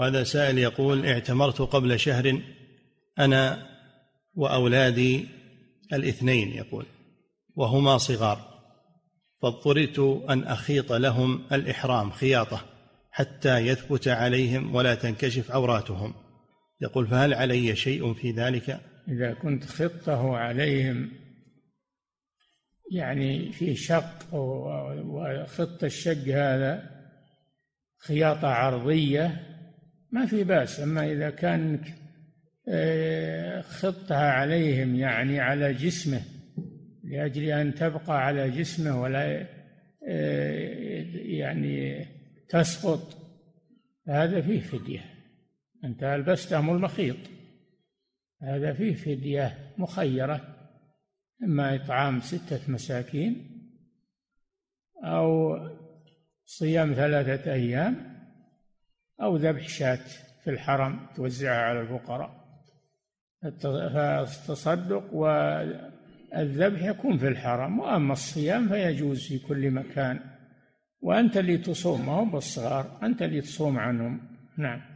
وهذا سائل يقول: اعتمرت قبل شهر أنا وأولادي الاثنين، يقول وهما صغار، فاضطررت أن أخيط لهم الإحرام خياطة حتى يثبت عليهم ولا تنكشف عوراتهم، يقول فهل علي شيء في ذلك؟ إذا كنت خطه عليهم يعني في شق، وخط الشق هذا خياطة عرضية ما في بأس، أما إذا كان خطها عليهم يعني على جسمه لأجل أن تبقى على جسمه ولا يعني تسقط، هذا فيه فدية، أنت ألبستهم المخيط هذا فيه فدية مخيرة، إما إطعام 6 مساكين أو صيام 3 أيام أو ذبح شاة في الحرم توزعها على الفقراء، فالتصدق والذبح يكون في الحرم، وأما الصيام فيجوز في كل مكان، وأنت اللي تصوم، ما هم بالصغار، أنت اللي تصوم عنهم. نعم.